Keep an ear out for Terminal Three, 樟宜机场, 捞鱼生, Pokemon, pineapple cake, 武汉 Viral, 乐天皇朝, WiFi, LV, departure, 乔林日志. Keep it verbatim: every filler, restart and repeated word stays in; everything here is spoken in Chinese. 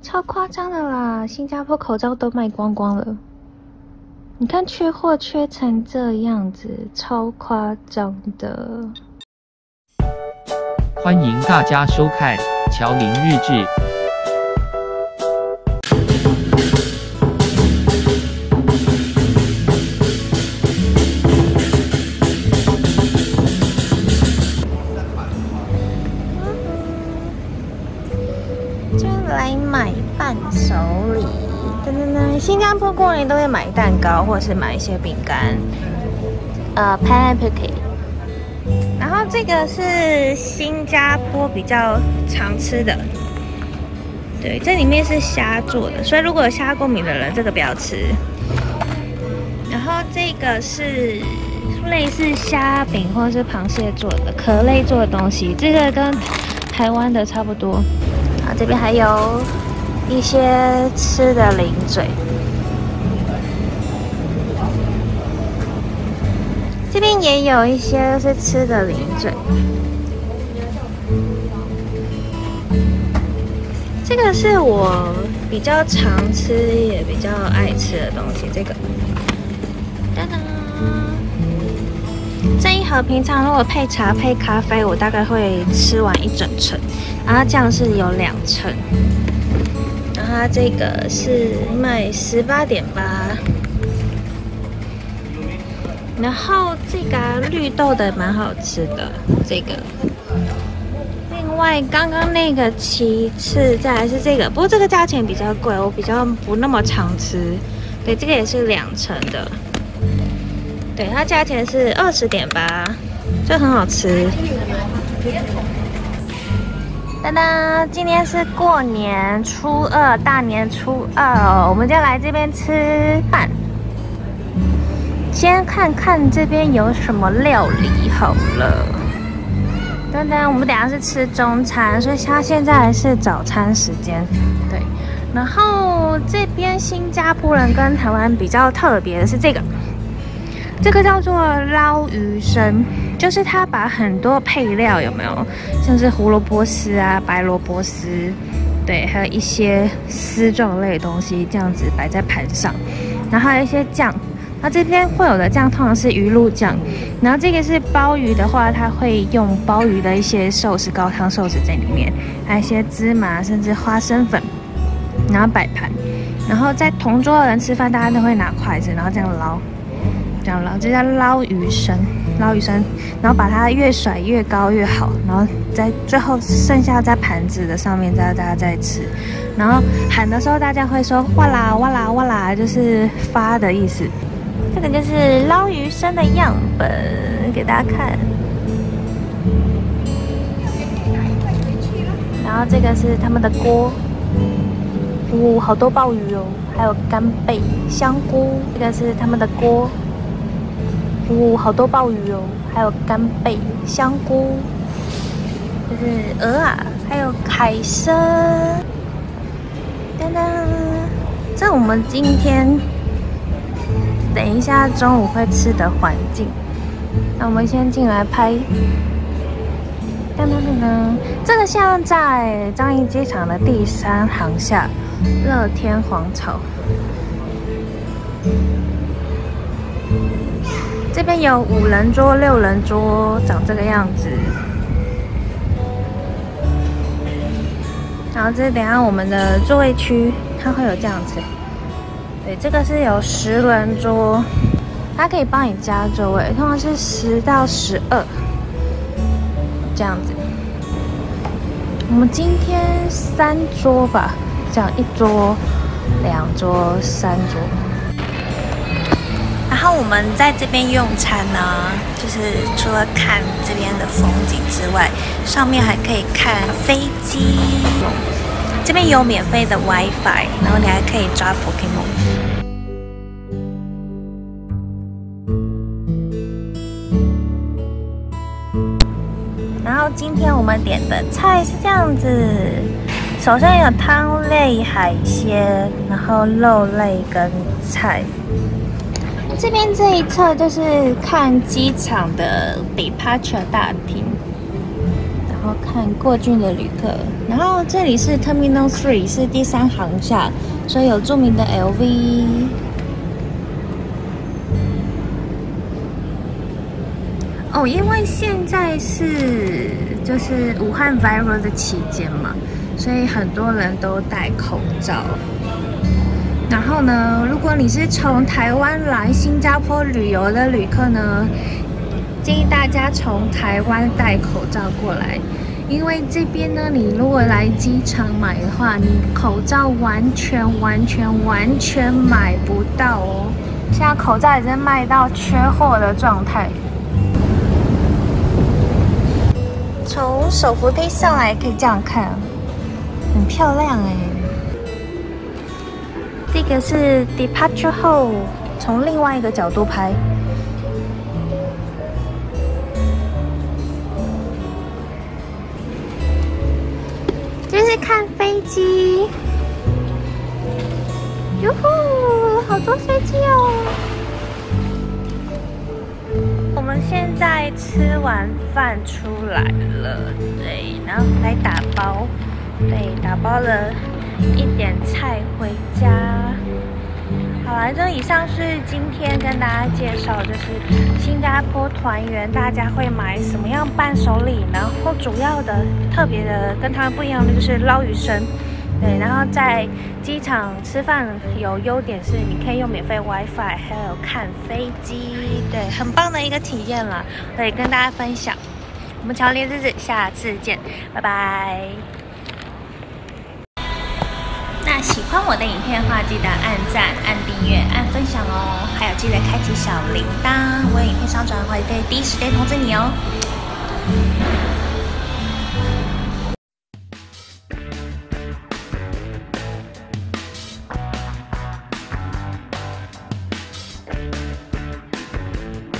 超夸张的啦！新加坡口罩都卖光光了，你看缺货缺成这样子，超夸张的。欢迎大家收看乔林日志。新加坡过年都会买蛋糕，或是买一些饼干，呃 ，pineapple cake。然后这个是新加坡比较常吃的，对，这里面是虾做的，所以如果有虾过敏的人，这个不要吃。然后这个是类似虾饼或是螃蟹做的壳类做的东西，这个跟台湾的差不多。啊，这边还有一些吃的零嘴，这边也有一些是吃的零嘴。这个是我比较常吃也比较爱吃的东西。这个，当当，这一盒平常如果配茶配咖啡，我大概会吃完一整层，然后这样是有两层。它这个是卖十八点八，然后这个、啊、绿豆的蛮好吃的，这个。另外刚刚那个其次再来是这个，不过这个价钱比较贵，我比较不那么常吃。对，这个也是两层的，对，它价钱是二十点八，就很好吃。当当，今天是过年初二，大年初二哦，我们就来这边吃饭。先看看这边有什么料理好了。当当，我们等一下是吃中餐，所以它现在是早餐时间。对，然后这边新加坡人跟台湾比较特别的是这个，这个叫做捞鱼生。就是它把很多配料有没有，像是胡萝卜丝啊、白萝卜丝，对，还有一些丝状类的东西，这样子摆在盘上，然后还有一些酱。那这边会有的酱通常是鱼露酱，然后这个是鲍鱼的话，它会用鲍鱼的一些寿司高汤寿司在里面，还有一些芝麻甚至花生粉，然后摆盘。然后在同桌的人吃饭，大家都会拿筷子，然后这样捞。这样捞，这叫捞鱼生，捞鱼生，然后把它越甩越高越好，然后在最后剩下在盘子的上面，大家再吃。然后喊的时候，大家会说哇啦哇啦哇啦，就是发的意思。这个就是捞鱼生的样本，给大家看。然后这个是他们的锅，哦，好多鲍鱼哦，还有干贝、香菇。这个是他们的锅。哦，好多鲍鱼哦，还有干贝、香菇，就是鹅啊，还有海参。噔噔，这我们今天等一下中午会吃的环境。那我们先进来拍。噔噔噔噔，这个像在樟宜机场的第三航厦乐天皇朝。这边有五人桌、六人桌，长这个样子。然后这是等一下我们的座位区，它会有这样子。对，这个是有十人桌，它可以帮你加座位，通常是十到十二这样子。我们今天三桌吧，这样一桌、两桌、三桌。然后我们在这边用餐呢，就是除了看这边的风景之外，上面还可以看飞机。这边有免费的 WiFi， 然后你还可以抓 Pokemon。然后今天我们点的菜是这样子，首先有汤类海鲜，然后肉类跟菜。这边这一侧就是看机场的 departure 大厅，然后看过境的旅客。然后这里是 Terminal Three， 是第三航厦，所以有著名的 L V。哦，因为现在是就是武汉 Viral 的期间嘛，所以很多人都戴口罩。 然后呢，如果你是从台湾来新加坡旅游的旅客呢，建议大家从台湾戴口罩过来，因为这边呢，你如果来机场买的话，你口罩完全、完全、完全买不到哦。现在口罩已经卖到缺货的状态。从手扶梯上来可以这样看，很漂亮哎。 这个是 departure 后，从另外一个角度拍。这是看飞机，哟呼，好多飞机哦！我们现在吃完饭出来了，对，然后来打包，对，打包了一点菜回家。 好啦，这以上是今天跟大家介绍，就是新加坡团圆大家会买什么样伴手礼，然后主要的、特别的跟他们不一样的就是捞鱼生，对，然后在机场吃饭有优点是你可以用免费 WiFi， 还有看飞机，对，很棒的一个体验啦，对，跟大家分享。我们乔林日子，下次见，拜拜。 喜欢我的影片的话，记得按赞、按订阅、按分享哦，还有记得开启小铃铛，我有影片上传会第一时间通知你哦。